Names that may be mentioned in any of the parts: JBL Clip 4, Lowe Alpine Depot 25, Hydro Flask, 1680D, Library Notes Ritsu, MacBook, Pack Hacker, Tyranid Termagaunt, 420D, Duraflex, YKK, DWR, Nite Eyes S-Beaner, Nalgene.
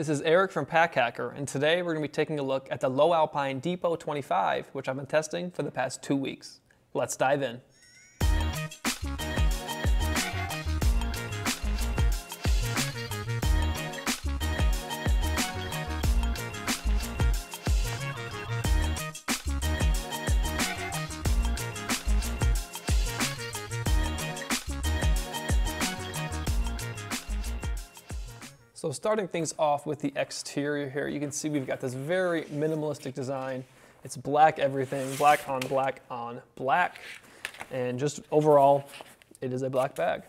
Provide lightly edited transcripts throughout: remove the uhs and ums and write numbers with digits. This is Eric from Pack Hacker, and today we're going to be taking a look at the Lowe Alpine Depot 25, which I've been testing for the past 2 weeks. Let's dive in. So starting things off with the exterior here, you can see we've got this very minimalistic design. It's black everything, black on black on black. And just overall, it is a black bag.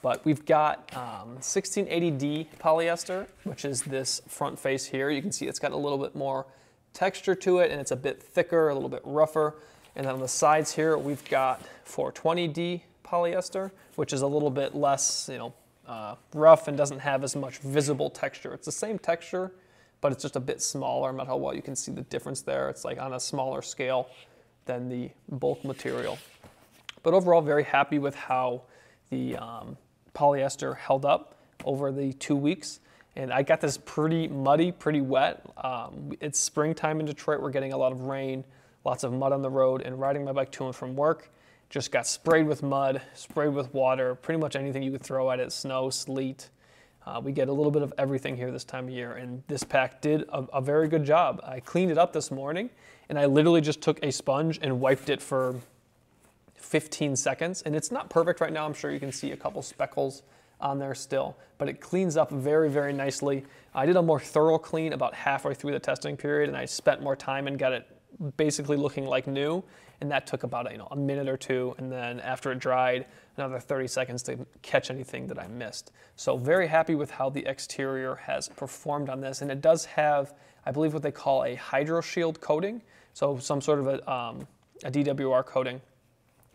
But we've got 1680D polyester, which is this front face here. You can see it's got a little bit more texture to it, and it's a bit thicker, a little bit rougher. And then on the sides here, we've got 420D polyester, which is a little bit less, rough and doesn't have as much visible texture. It's the same texture, but it's just a bit smaller. I'm not sure how well you can see the difference there. It's like on a smaller scale than the bulk material. But overall, very happy with how the polyester held up over the 2 weeks. And I got this pretty muddy, pretty wet. It's springtime in Detroit. We're getting a lot of rain, lots of mud on the road, and riding my bike to and from work, just got sprayed with mud, sprayed with water, pretty much anything you could throw at it, snow, sleet. We get a little bit of everything here this time of year, and this pack did a very good job. I cleaned it up this morning, and I literally just took a sponge and wiped it for 15 seconds, and it's not perfect right now. I'm sure you can see a couple speckles on there still, but it cleans up very, very nicely. I did a more thorough clean about halfway through the testing period, and I spent more time and got it basically looking like new, and that took about a minute or two, and then after it dried, another 30 seconds to catch anything that I missed. So very happy with how the exterior has performed on this, and it does have, I believe, what they call a Hydro Shield coating, so some sort of a DWR coating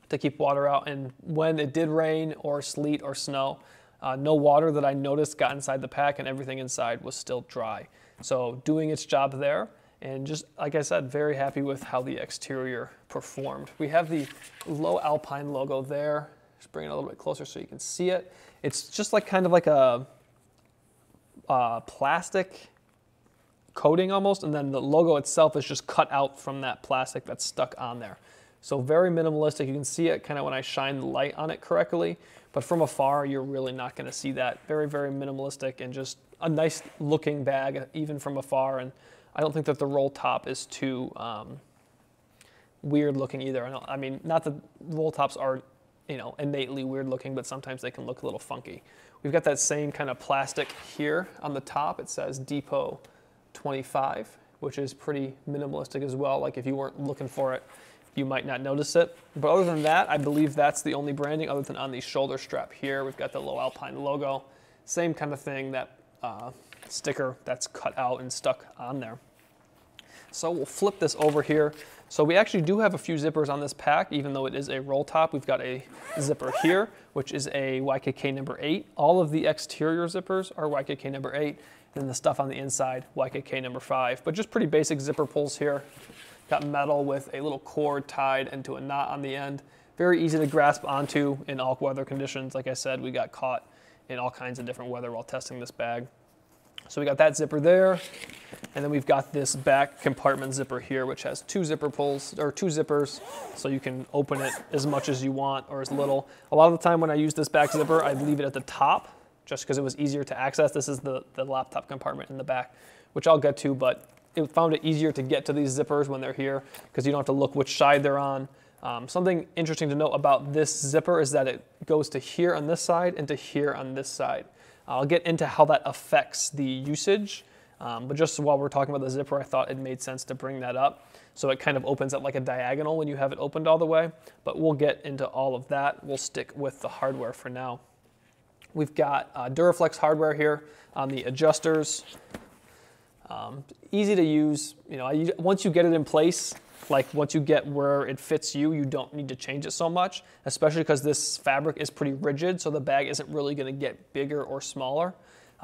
to keep water out, and when it did rain or sleet or snow, no water that I noticed got inside the pack, and everything inside was still dry. So doing its job there. And just, like I said, very happy with how the exterior performed. We have the Lowe Alpine logo there. Just bring it a little bit closer so you can see it. It's just like kind of like a plastic coating almost, and then the logo itself is just cut out from that plastic that's stuck on there. So very minimalistic. You can see it kind of when I shine the light on it correctly, but from afar, you're really not gonna see that. Very, very minimalistic and just a nice looking bag, even from afar. And I don't think that the roll top is too weird looking either. I mean, not that roll tops are, innately weird looking, but sometimes they can look a little funky. We've got that same kind of plastic here on the top. It says Depot 25, which is pretty minimalistic as well. Like if you weren't looking for it, you might not notice it. But other than that, I believe that's the only branding other than on the shoulder strap here. We've got the Lowe Alpine logo, same kind of thing, that sticker that's cut out and stuck on there. So we'll flip this over here. So we actually do have a few zippers on this pack, even though it is a roll top. We've got a zipper here, which is a YKK number 8. All of the exterior zippers are YKK number 8, and then the stuff on the inside, YKK number 5. But just pretty basic zipper pulls here. Got metal with a little cord tied into a knot on the end. Very easy to grasp onto in all weather conditions. Like I said, we got caught in all kinds of different weather while testing this bag. So we got that zipper there, and then we've got this back compartment zipper here, which has two zipper pulls, or two zippers, so you can open it as much as you want or as little. A lot of the time when I use this back zipper, I'd leave it at the top just because it was easier to access. This is the laptop compartment in the back, which I'll get to, but it found it easier to get to these zippers when they're here because you don't have to look which side they're on. Something interesting to note about this zipper is that it goes to here on this side and to here on this side. I'll get into how that affects the usage, but just while we're talking about the zipper, I thought it made sense to bring that up. So it kind of opens up like a diagonal when you have it opened all the way, but we'll get into all of that. We'll stick with the hardware for now. We've got Duraflex hardware here on the adjusters. Easy to use. Once you get it in place, once you get where it fits you, you don't need to change it so much, especially because this fabric is pretty rigid, so the bag isn't really going to get bigger or smaller.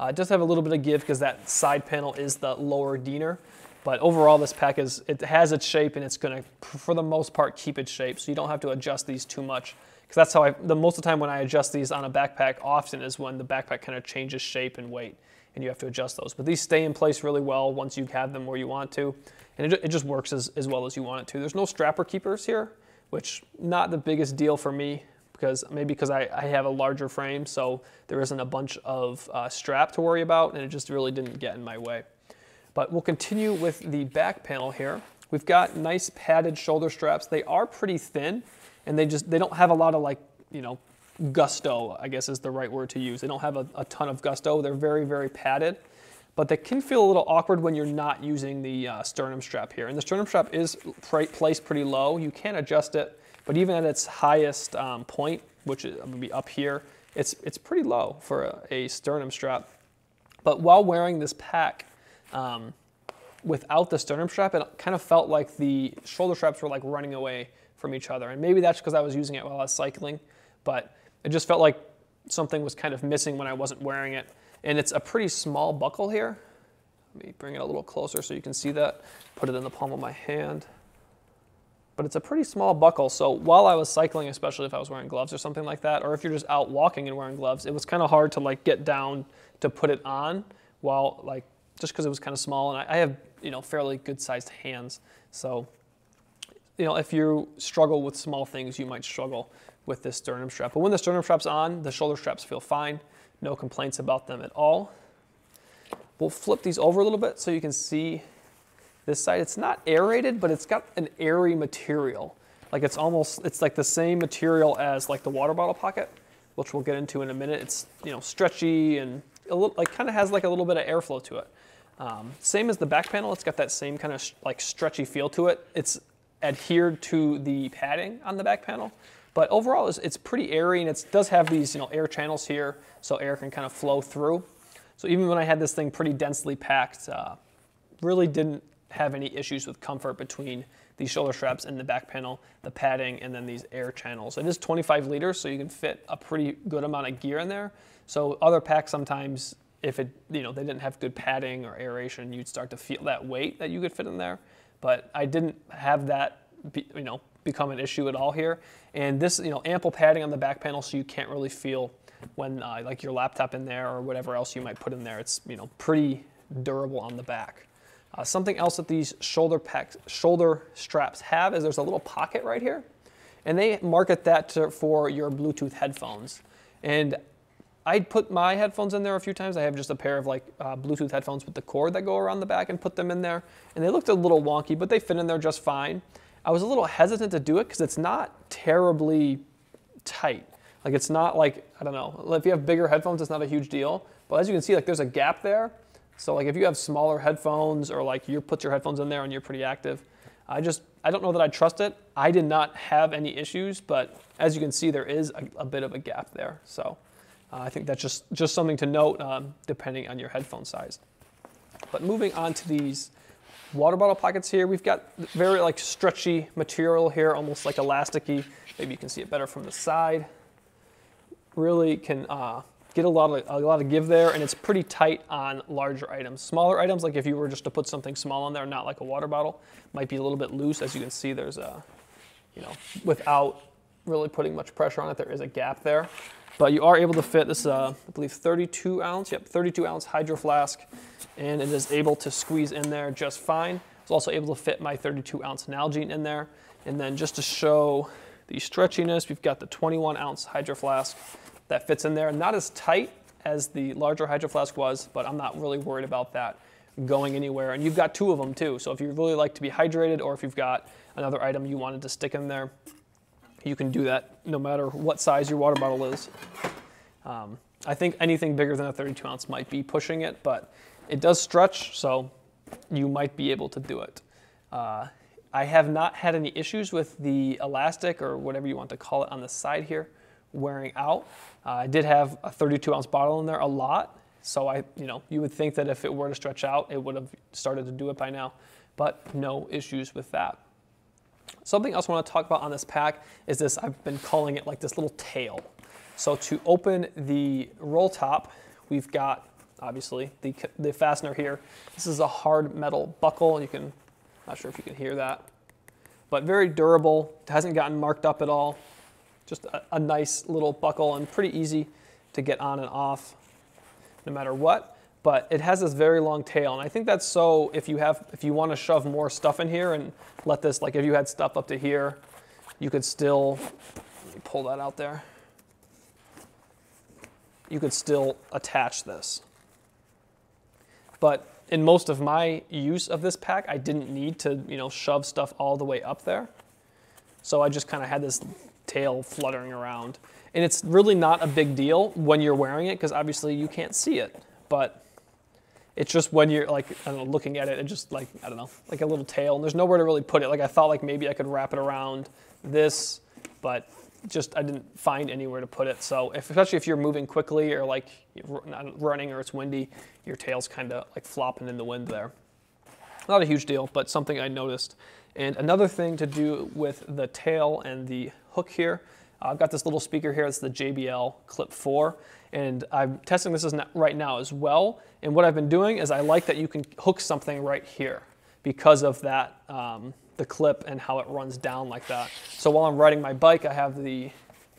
It does have a little bit of give because that side panel is the lower diner, but overall this pack it has its shape, and it's going to, for the most part, keep its shape, so you don't have to adjust these too much, because that's how the most of the time when I adjust these on a backpack often is when the backpack kind of changes shape and weight. and you have to adjust those. But these stay in place really well once you have them where you want to, and it just works as well as you want it to. There's no strapper keepers here, which not the biggest deal for me, because maybe because I have a larger frame, so there isn't a bunch of strap to worry about, and it just really didn't get in my way. But we'll continue with the back panel here. We've got nice padded shoulder straps. They are pretty thin, and they don't have a lot of, like, you know, gusto, I guess is the right word to use. They don't have a ton of gusto. They're very, very padded, but they can feel a little awkward when you're not using the sternum strap here. And the sternum strap is placed pretty low. You can adjust it, but even at its highest point, which is going to be up here, it's pretty low for a sternum strap. But while wearing this pack, without the sternum strap, it kind of felt like the shoulder straps were like running away from each other. And maybe that's because I was using it while I was cycling, but it just felt like something was kind of missing when I wasn't wearing it. And it's a pretty small buckle here. Let me bring it a little closer so you can see that. Put it in the palm of my hand. But it's a pretty small buckle, so while I was cycling, especially if I was wearing gloves or something like that, or if you're just out walking and wearing gloves, it was kind of hard to like get down to put it on while like, just because it was kind of small, and I have, you know, fairly good sized hands. So, you know, if you struggle with small things, you might struggle with this sternum strap. But when the sternum strap's on, the shoulder straps feel fine. No complaints about them at all. We'll flip these over a little bit so you can see this side. It's not aerated, but it's got an airy material. Like it's like the same material as like the water bottle pocket, which we'll get into in a minute. It's, you know, stretchy and a little, like kind of has like a little bit of airflow to it. Same as the back panel, it's got that same kind of like stretchy feel to it. It's adhered to the padding on the back panel, but overall it's pretty airy, and it does have these, you know, air channels here, so air can kind of flow through. So even when I had this thing pretty densely packed, really didn't have any issues with comfort between the shoulder straps and the back panel, the padding, and then these air channels. It is 25 liters, so you can fit a pretty good amount of gear in there. So other packs sometimes, if it, you know, they didn't have good padding or aeration, you'd start to feel that weight that you could fit in there. But I didn't have that, you know, become an issue at all here. And this, you know, ample padding on the back panel, so you can't really feel when like your laptop in there or whatever else you might put in there. It's, you know, pretty durable on the back. Something else that these shoulder straps have is there's a little pocket right here, and they market that for your Bluetooth headphones. And I put my headphones in there a few times. I have just a pair of like Bluetooth headphones with the cord that go around the back, and put them in there, and they looked a little wonky, but they fit in there just fine. I was a little hesitant to do it because it's not terribly tight. Like it's not like, I don't know, if you have bigger headphones, it's not a huge deal. But as you can see, like there's a gap there. So like if you have smaller headphones, or like you put your headphones in there and you're pretty active, I don't know that I trust it. I did not have any issues, but as you can see, there is a bit of a gap there. So I think that's just something to note depending on your headphone size. But moving on to these water bottle pockets here, we've got very like stretchy material here, almost like elasticy. Maybe you can see it better from the side. Really can get a lot of give there, and it's pretty tight on larger items. Smaller items, like if you were just to put something small in there, not like a water bottle, might be a little bit loose. As you can see, there's a, you know, without really putting much pressure on it, there is a gap there. But you are able to fit this, I believe 32 ounce, yep, 32 ounce Hydro Flask, and it is able to squeeze in there just fine. It's also able to fit my 32 ounce Nalgene in there. And then just to show the stretchiness, we've got the 21 ounce Hydro Flask that fits in there. Not as tight as the larger Hydro Flask was, but I'm not really worried about that going anywhere. And you've got two of them too, so if you really like to be hydrated, or if you've got another item you wanted to stick in there, you can do that no matter what size your water bottle is. I think anything bigger than a 32 ounce might be pushing it, but it does stretch, so you might be able to do it. I have not had any issues with the elastic, or whatever you want to call it, on the side here wearing out. I did have a 32 ounce bottle in there a lot, so you know, you would think that if it were to stretch out, it would have started to do it by now, but no issues with that. Something else I want to talk about on this pack is this, I've been calling it like this little tail. So to open the roll top, we've got obviously the fastener here. This is a hard metal buckle, and you can, not sure if you can hear that, but very durable. It hasn't gotten marked up at all. Just a nice little buckle, and pretty easy to get on and off no matter what. but it has this very long tail. And I think that's so if you want to shove more stuff in here and let this, like if you had stuff up to here, you could still, let me pull that out there. You could still attach this. But in most of my use of this pack, I didn't need to, you know, shove stuff all the way up there. So I just kind of had this tail fluttering around. And it's really not a big deal when you're wearing it, because obviously you can't see it. But it's just when you're like, I don't know, looking at it, it just like, I don't know, like a little tail. And there's nowhere to really put it. Like I thought like maybe I could wrap it around this, but just I didn't find anywhere to put it. So if, especially if you're moving quickly or like running or it's windy, your tail's kind of like flopping in the wind there. Not a huge deal, but something I noticed. And another thing to do with the tail and the hook here, I've got this little speaker here. It's the JBL Clip 4, and I'm testing this right now as well. And what I've been doing is I like that you can hook something right here because of that, the clip and how it runs down like that. So while I'm riding my bike, I have the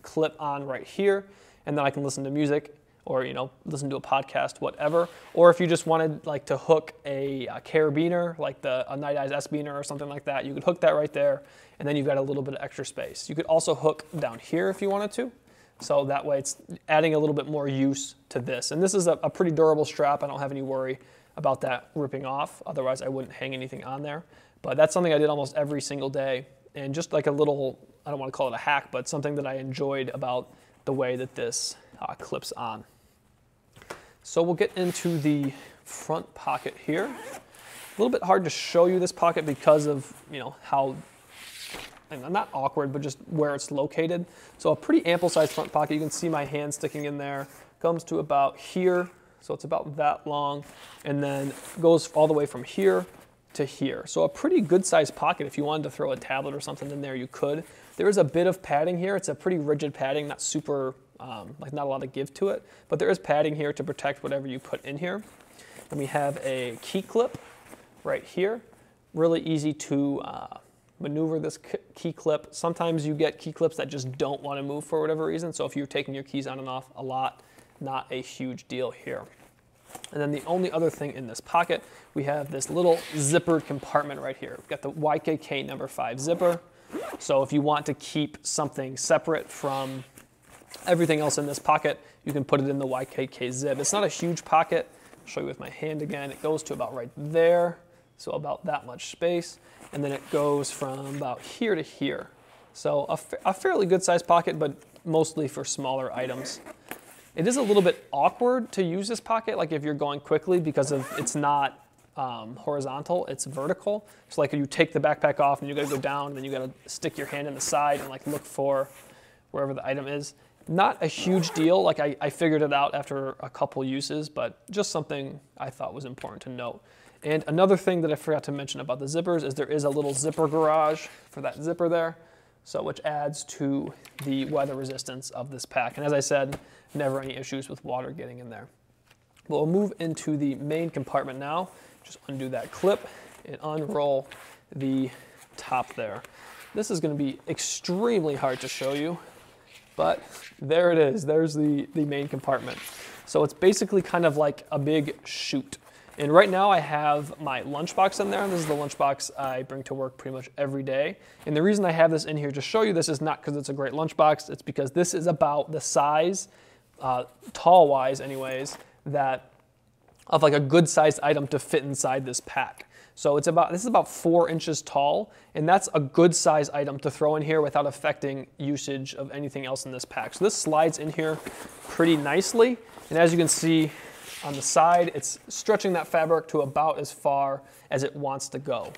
clip on right here, and then I can listen to music or, you know, listen to a podcast, whatever. Or if you just wanted like to hook a carabiner, like a Nite Eyes S-Beaner or something like that, you could hook that right there, and then you've got a little bit of extra space. You could also hook down here if you wanted to. So that way it's adding a little bit more use to this. And this is a pretty durable strap. I don't have any worry about that ripping off. Otherwise I wouldn't hang anything on there. But that's something I did almost every single day. And just like a little, I don't want to call it a hack, but something that I enjoyed about the way that this clips on. So we'll get into the front pocket here. A little bit hard to show you this pocket because of, you know, how, and not awkward, but just where it's located. So a pretty ample sized front pocket. You can see my hand sticking in there. Comes to about here. So it's about that long. And then goes all the way from here to here. So a pretty good sized pocket. If you wanted to throw a tablet or something in there, you could. There is a bit of padding here. It's a pretty rigid padding, not super, like not a lot of give to it, but there is padding here to protect whatever you put in here. And we have a key clip right here. Really easy to maneuver this key clip. Sometimes you get key clips that just don't want to move for whatever reason. So if you're taking your keys on and off a lot, not a huge deal here. And then the only other thing in this pocket, we have this little zippered compartment right here. We've got the YKK #5 zipper. So if you want to keep something separate from everything else in this pocket, you can put it in the YKK zip. It's not a huge pocket. I'll show you with my hand again. It goes to about right there. So about that much space. And then it goes from about here to here. So a fairly good sized pocket, but mostly for smaller items. It is a little bit awkward to use this pocket, like if you're going quickly, because of it's not horizontal, it's vertical. So like you take the backpack off and you gotta go down, and then you gotta stick your hand in the side and like look for wherever the item is. Not a huge deal, like I figured it out after a couple uses, but just something I thought was important to note. And another thing that I forgot to mention about the zippers is there is a little zipper garage for that zipper there. So which adds to the weather resistance of this pack. And as I said, never any issues with water getting in there. We'll move into the main compartment now. Just undo that clip and unroll the top there. This is going to be extremely hard to show you, but there it is. There's the main compartment. So it's basically kind of like a big chute. And right now I have my lunchbox in there. This is the lunchbox I bring to work pretty much every day. And the reason I have this in here to show you this is not because it's a great lunchbox. It's because this is about the size, tall-wise anyways, that of like a good-sized item to fit inside this pack. So it's about, this is about 4 inches tall, and that's a good-sized item to throw in here without affecting usage of anything else in this pack. So this slides in here pretty nicely. And as you can see, on the side, it's stretching that fabric to about as far as it wants to go.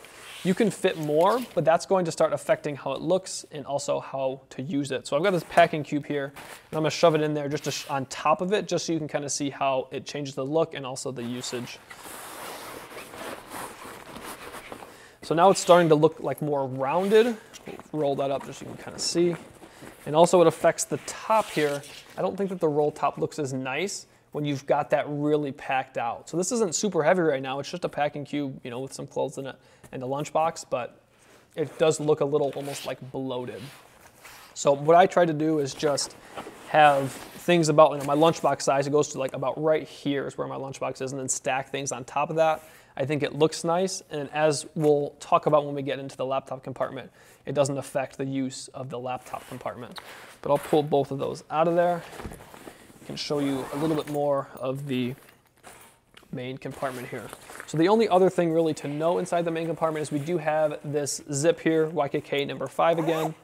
You can fit more, but that's going to start affecting how it looks and also how to use it. So I've got this packing cube here, and I'm gonna shove it in there just to on top of it, just so you can kind of see how it changes the look and also the usage. So now it's starting to look like more rounded. Roll that up just so you can kind of see. And also it affects the top here. I don't think that the roll top looks as nice when you've got that really packed out. So this isn't super heavy right now. It's just a packing cube, you know, with some clothes in it and a lunchbox, but it does look a little almost like bloated. So what I try to do is just have things about, you know, my lunchbox size. It goes to like about right here is where my lunchbox is, and then stack things on top of that. I think it looks nice, and as we'll talk about when we get into the laptop compartment, it doesn't affect the use of the laptop compartment. But I'll pull both of those out of there. I can show you a little bit more of the main compartment here. So the only other thing really to know inside the main compartment is we do have this zip here, YKK number 5 again.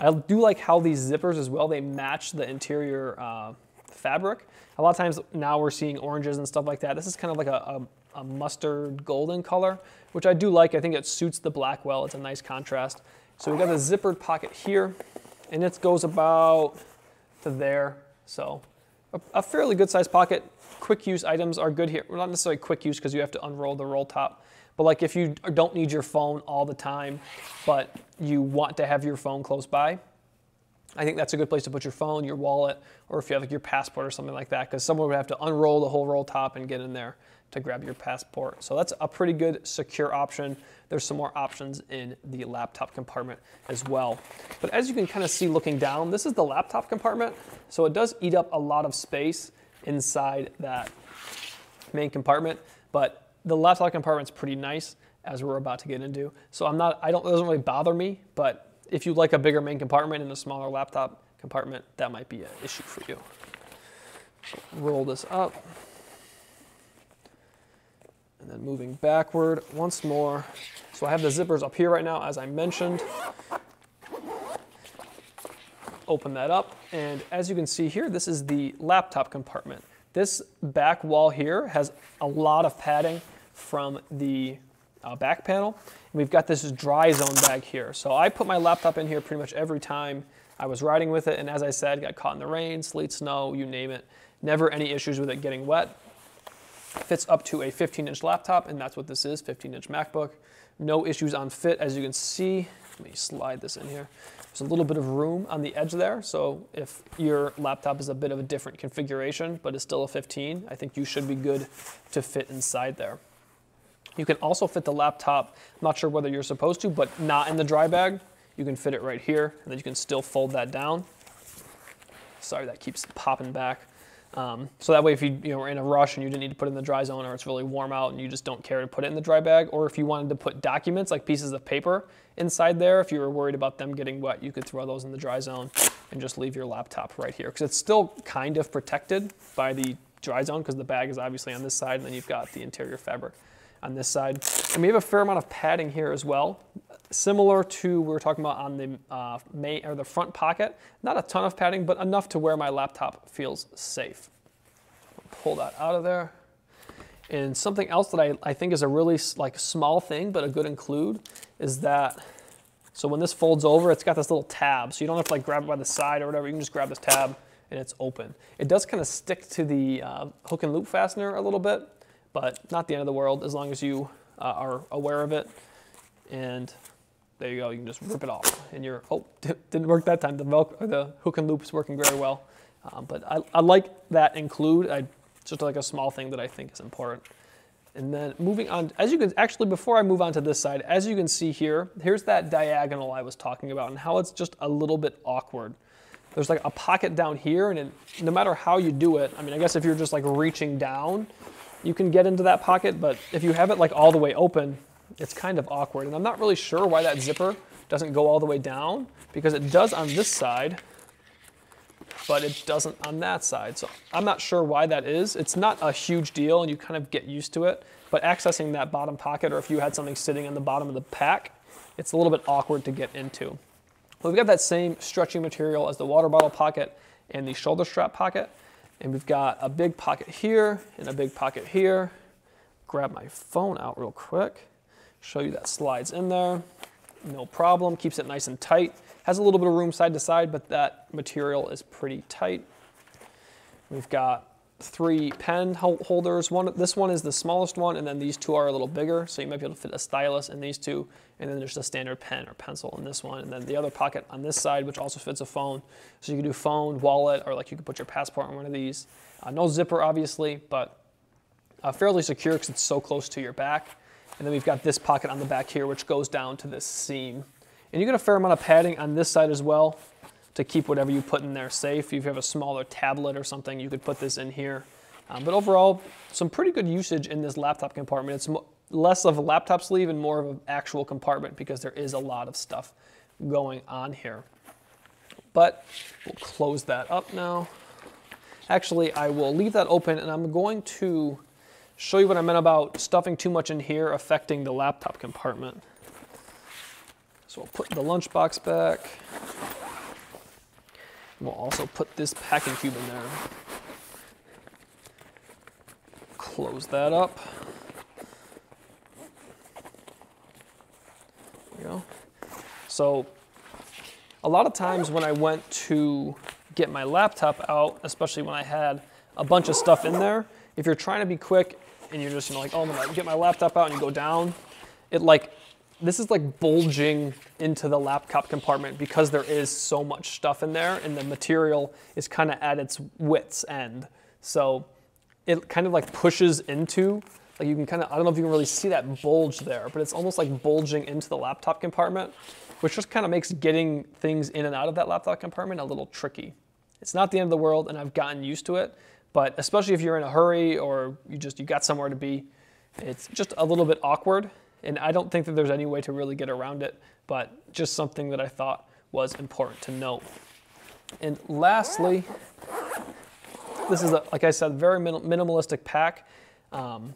I do like how these zippers as well, they match the interior fabric. A lot of times now we're seeing oranges and stuff like that. This is kind of like a mustard golden color, which I do like. I think it suits the black well. It's a nice contrast. So we got the zippered pocket here, and it goes about to there. So a fairly good sized pocket. Quick use items are good here. Well, not necessarily quick use because you have to unroll the roll top, but like if you don't need your phone all the time, but you want to have your phone close by, I think that's a good place to put your phone, your wallet, or if you have like your passport or something like that, because someone would have to unroll the whole roll top and get in there to grab your passport. So that's a pretty good secure option. There's some more options in the laptop compartment as well. But as you can kind of see looking down, this is the laptop compartment. So it does eat up a lot of space inside that main compartment, but the laptop compartment's pretty nice, as we're about to get into. So it doesn't really bother me, but if you like a bigger main compartment and a smaller laptop compartment, that might be an issue for you. Roll this up. And then moving backward once more. So I have the zippers up here right now, as I mentioned. Open that up, and as you can see here, this is the laptop compartment. This back wall here has a lot of padding from the back panel. And we've got this dry zone bag here. So I put my laptop in here pretty much every time I was riding with it, and as I said, got caught in the rain, sleet, snow, you name it. Never any issues with it getting wet. Fits up to a 15-inch laptop, and that's what this is, 15-inch MacBook. No issues on fit, as you can see. Let me slide this in here. There's a little bit of room on the edge there, so if your laptop is a bit of a different configuration, but it's still a 15, I think you should be good to fit inside there. You can also fit the laptop, I'm not sure whether you're supposed to, but not in the dry bag. You can fit it right here, and then you can still fold that down. Sorry, that keeps popping back. So that way if you were in a rush and you didn't need to put it in the dry zone, or it's really warm out and you just don't care to put it in the dry bag, or if you wanted to put documents like pieces of paper inside there, if you were worried about them getting wet, you could throw those in the dry zone and just leave your laptop right here, because it's still kind of protected by the dry zone, because the bag is obviously on this side, and then you've got the interior fabric on this side. And we have a fair amount of padding here as well, similar to we were talking about on the the front pocket. Not a ton of padding, but enough to where my laptop feels safe. Pull that out of there. And something else that I think is a really small thing, but a good include, is that so when this folds over, it's got this little tab, so you don't have to grab it by the side or whatever. You can just grab this tab and it's open. It does kind of stick to the hook and loop fastener a little bit, but not the end of the world as long as you are aware of it. And there you go, you can just rip it off. And you're, oh, didn't work that time. The hook and loop is working very well. But I like that include. It's just like a small thing that I think is important. And then moving on, as you can, actually before I move on to this side, as you can see here, here's that diagonal I was talking about and how it's just a little bit awkward. There's like a pocket down here, and no matter how you do it, I mean, I guess if you're just reaching down, you can get into that pocket, but if you have it all the way open, it's kind of awkward. And I'm not really sure why that zipper doesn't go all the way down, because it does on this side, but it doesn't on that side. So I'm not sure why that is. It's not a huge deal, and you kind of get used to it, but accessing that bottom pocket, or if you had something sitting on the bottom of the pack, it's a little bit awkward to get into. Well, we've got that same stretching material as the water bottle pocket and the shoulder strap pocket. And we've got a big pocket here and a big pocket here. Grab my phone out real quick. Show you that slides in there. No problem, keeps it nice and tight. Has a little bit of room side to side, but that material is pretty tight. We've got 3 pen holders. This one is the smallest one, and then these 2 are a little bigger. So you might be able to fit a stylus in these 2, and then there's a standard pen or pencil in this one, and then the other pocket on this side, which also fits a phone. So you can do phone, wallet, or you can put your passport in one of these. No zipper, obviously, but fairly secure because it's so close to your back. And then we've got this pocket on the back here, which goes down to this seam. And you get a fair amount of padding on this side as well, to keep whatever you put in there safe. If you have a smaller tablet or something, you could put this in here. But overall, some pretty good usage in this laptop compartment. It's less of a laptop sleeve and more of an actual compartment because there is a lot of stuff going on here. But we'll close that up now. Actually, I will leave that open, and I'm going to show you what I meant about stuffing too much in here affecting the laptop compartment. So we'll put the lunchbox back. We'll also put this packing cube in there. Close that up. There we go. So a lot of times when I went to get my laptop out, especially when I had a bunch of stuff in there, if you're trying to be quick and you're just like, oh, I'm gonna get my laptop out, and you go down, it like, this is like bulging into the laptop compartment because there is so much stuff in there and the material is kind of at its wit's end. So it kind of like pushes into, like you can kind of, I don't know if you can really see that bulge there, but it's almost like bulging into the laptop compartment, which just kind of makes getting things in and out of that laptop compartment a little tricky. It's not the end of the world, and I've gotten used to it, but especially if you're in a hurry or you got somewhere to be, it's just a little bit awkward. And I don't think that there's any way to really get around it, but just something that I thought was important to note. And lastly, this is, like I said, very minimalistic pack, and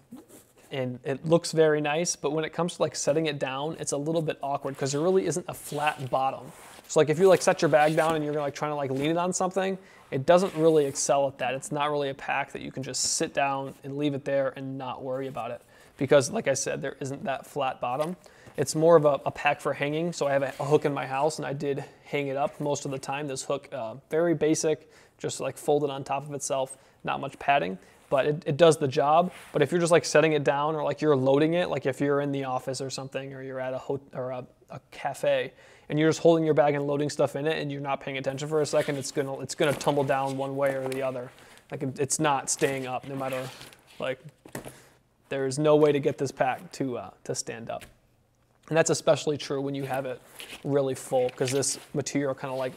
it looks very nice, but when it comes to like setting it down, it's a little bit awkward because there really isn't a flat bottom. So like if you like set your bag down and you're like trying to like lean it on something, it doesn't really excel at that. It's not really a pack that you can just sit down and leave it there and not worry about it. Because like I said, there isn't that flat bottom. It's more of a pack for hanging. So I have a hook in my house and I did hang it up most of the time. This hook, very basic, just like folded on top of itself, not much padding, but it does the job. But if you're just like setting it down or like you're loading it, like if you're in the office or something, or you're at a cafe and you're just holding your bag and loading stuff in it and you're not paying attention for a second, it's gonna tumble down one way or the other. Like it's not staying up no matter like, there is no way to get this pack to stand up. And that's especially true when you have it really full, because this material kind of like,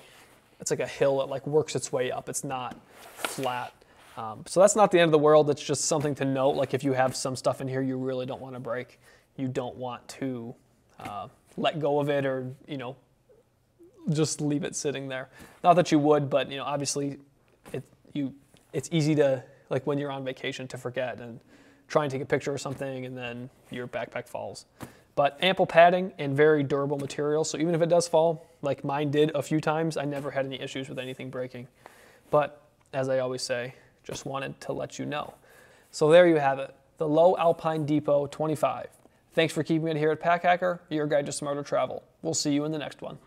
it's like a hill that like works its way up. It's not flat. So that's not the end of the world. It's just something to note. Like if you have some stuff in here you really don't want to break, you don't want to let go of it, or, you know, just leave it sitting there. Not that you would, but, you know, obviously it's easy to, like when you're on vacation, to forget and try and take a picture or something, and then your backpack falls. But ample padding and very durable material, so even if it does fall, like mine did a few times, I never had any issues with anything breaking. But as I always say, just wanted to let you know. So there you have it, the Lowe Alpine Depot 25. Thanks for keeping it here at Pack Hacker, your guide to smarter travel. We'll see you in the next one.